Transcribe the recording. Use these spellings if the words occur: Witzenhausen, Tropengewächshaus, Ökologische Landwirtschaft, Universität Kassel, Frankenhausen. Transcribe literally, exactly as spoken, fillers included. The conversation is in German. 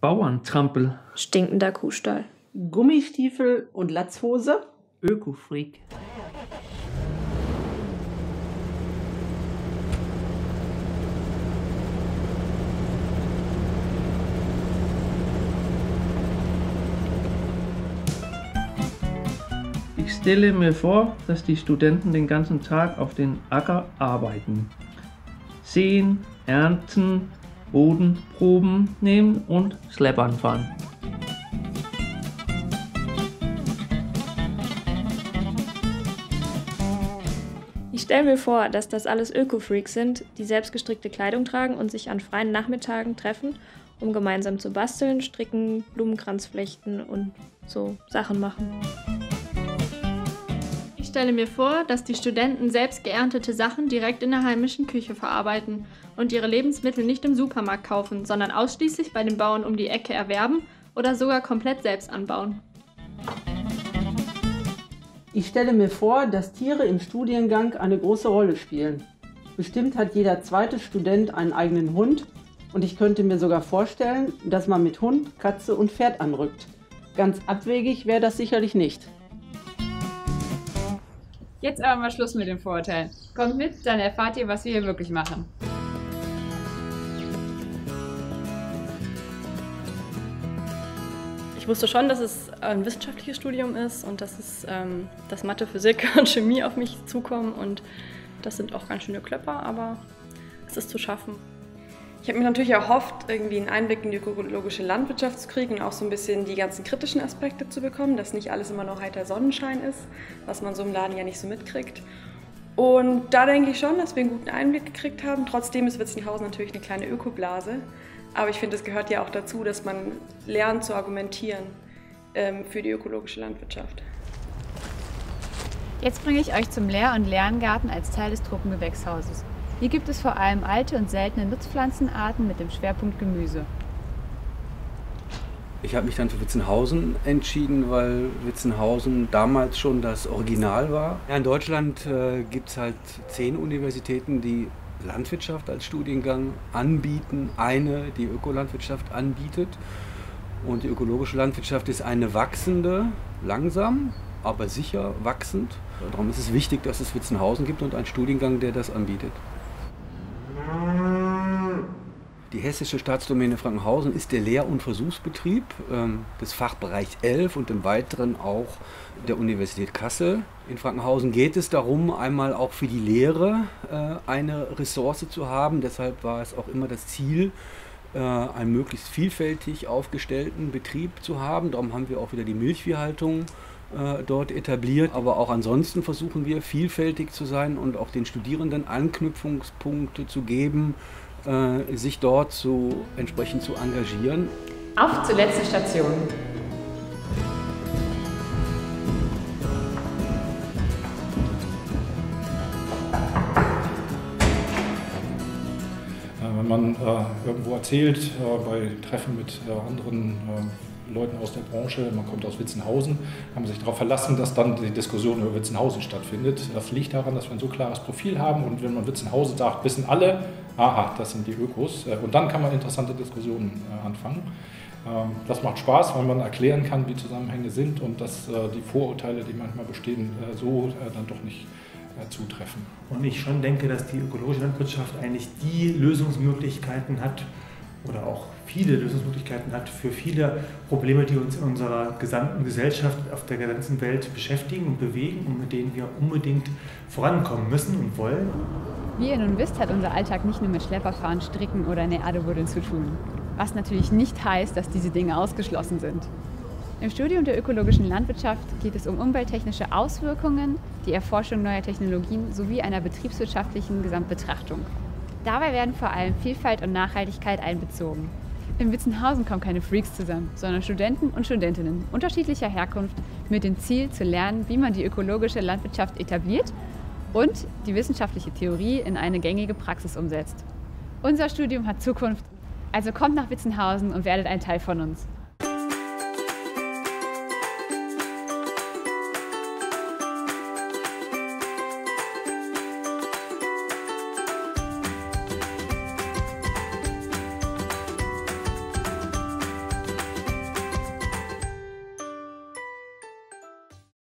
Bauerntrampel. Stinkender Kuhstall. Gummistiefel und Latzhose. Öko-Freak. Ich stelle mir vor, dass die Studenten den ganzen Tag auf den Acker arbeiten. Säen, ernten, Bodenproben nehmen und Schleppern fahren. Ich stelle mir vor, dass das alles Öko-Freaks sind, die selbstgestrickte Kleidung tragen und sich an freien Nachmittagen treffen, um gemeinsam zu basteln, stricken, Blumenkranz flechten und so Sachen machen. Ich stelle mir vor, dass die Studenten selbst geerntete Sachen direkt in der heimischen Küche verarbeiten und ihre Lebensmittel nicht im Supermarkt kaufen, sondern ausschließlich bei den Bauern um die Ecke erwerben oder sogar komplett selbst anbauen. Ich stelle mir vor, dass Tiere im Studiengang eine große Rolle spielen. Bestimmt hat jeder zweite Student einen eigenen Hund und ich könnte mir sogar vorstellen, dass man mit Hund, Katze und Pferd anrückt. Ganz abwegig wäre das sicherlich nicht. Jetzt aber mal Schluss mit den Vorurteilen. Kommt mit, dann erfahrt ihr, was wir hier wirklich machen. Ich wusste schon, dass es ein wissenschaftliches Studium ist und dass, es, ähm, dass Mathe, Physik und Chemie auf mich zukommen. Und das sind auch ganz schöne Klöpper, aber es ist zu schaffen. Ich habe mir natürlich erhofft, irgendwie einen Einblick in die ökologische Landwirtschaft zu kriegen und auch so ein bisschen die ganzen kritischen Aspekte zu bekommen, dass nicht alles immer nur heiter Sonnenschein ist, was man so im Laden ja nicht so mitkriegt. Und da denke ich schon, dass wir einen guten Einblick gekriegt haben. Trotzdem ist Witzenhausen natürlich eine kleine Ökoblase. Aber ich finde, es gehört ja auch dazu, dass man lernt zu argumentieren ähm, für die ökologische Landwirtschaft. Jetzt bringe ich euch zum Lehr- und Lerngarten als Teil des Tropengewächshauses. Hier gibt es vor allem alte und seltene Nutzpflanzenarten mit dem Schwerpunkt Gemüse. Ich habe mich dann für Witzenhausen entschieden, weil Witzenhausen damals schon das Original war. Ja, in Deutschland äh, gibt es halt zehn Universitäten, die Landwirtschaft als Studiengang anbieten, eine, die Ökolandwirtschaft anbietet. Und die ökologische Landwirtschaft ist eine wachsende, langsam, aber sicher wachsend. Darum ist es wichtig, dass es Witzenhausen gibt und einen Studiengang, der das anbietet. Die hessische Staatsdomäne Frankenhausen ist der Lehr- und Versuchsbetrieb ähm, des Fachbereichs elf und im Weiteren auch der Universität Kassel. In Frankenhausen geht es darum, einmal auch für die Lehre äh, eine Ressource zu haben. Deshalb war es auch immer das Ziel, äh, einen möglichst vielfältig aufgestellten Betrieb zu haben. Darum haben wir auch wieder die Milchviehhaltung äh, dort etabliert. Aber auch ansonsten versuchen wir, vielfältig zu sein und auch den Studierenden Anknüpfungspunkte zu geben, sich dort zu, entsprechend zu engagieren. Auf zur letzten Station. Wenn man äh, irgendwo erzählt, äh, bei Treffen mit äh, anderen äh, Leuten aus der Branche, man kommt aus Witzenhausen, kann man sich darauf verlassen, dass dann die Diskussion über Witzenhausen stattfindet. Das liegt daran, dass wir ein so klares Profil haben und wenn man Witzenhausen sagt, wissen alle, aha, das sind die Ökos. Und dann kann man interessante Diskussionen anfangen. Das macht Spaß, weil man erklären kann, wie Zusammenhänge sind und dass die Vorurteile, die manchmal bestehen, so dann doch nicht zutreffen. Und ich schon denke, dass die ökologische Landwirtschaft eigentlich die Lösungsmöglichkeiten hat oder auch viele Lösungsmöglichkeiten hat für viele Probleme, die uns in unserer gesamten Gesellschaft auf der ganzen Welt beschäftigen und bewegen und mit denen wir unbedingt vorankommen müssen und wollen. Wie ihr nun wisst, hat unser Alltag nicht nur mit Schlepperfahren, Stricken oder Näadebuddeln zu tun. Was natürlich nicht heißt, dass diese Dinge ausgeschlossen sind. Im Studium der ökologischen Landwirtschaft geht es um umwelttechnische Auswirkungen, die Erforschung neuer Technologien sowie einer betriebswirtschaftlichen Gesamtbetrachtung. Dabei werden vor allem Vielfalt und Nachhaltigkeit einbezogen. In Witzenhausen kommen keine Freaks zusammen, sondern Studenten und Studentinnen unterschiedlicher Herkunft mit dem Ziel zu lernen, wie man die ökologische Landwirtschaft etabliert und die wissenschaftliche Theorie in eine gängige Praxis umsetzt. Unser Studium hat Zukunft, also kommt nach Witzenhausen und werdet ein Teil von uns.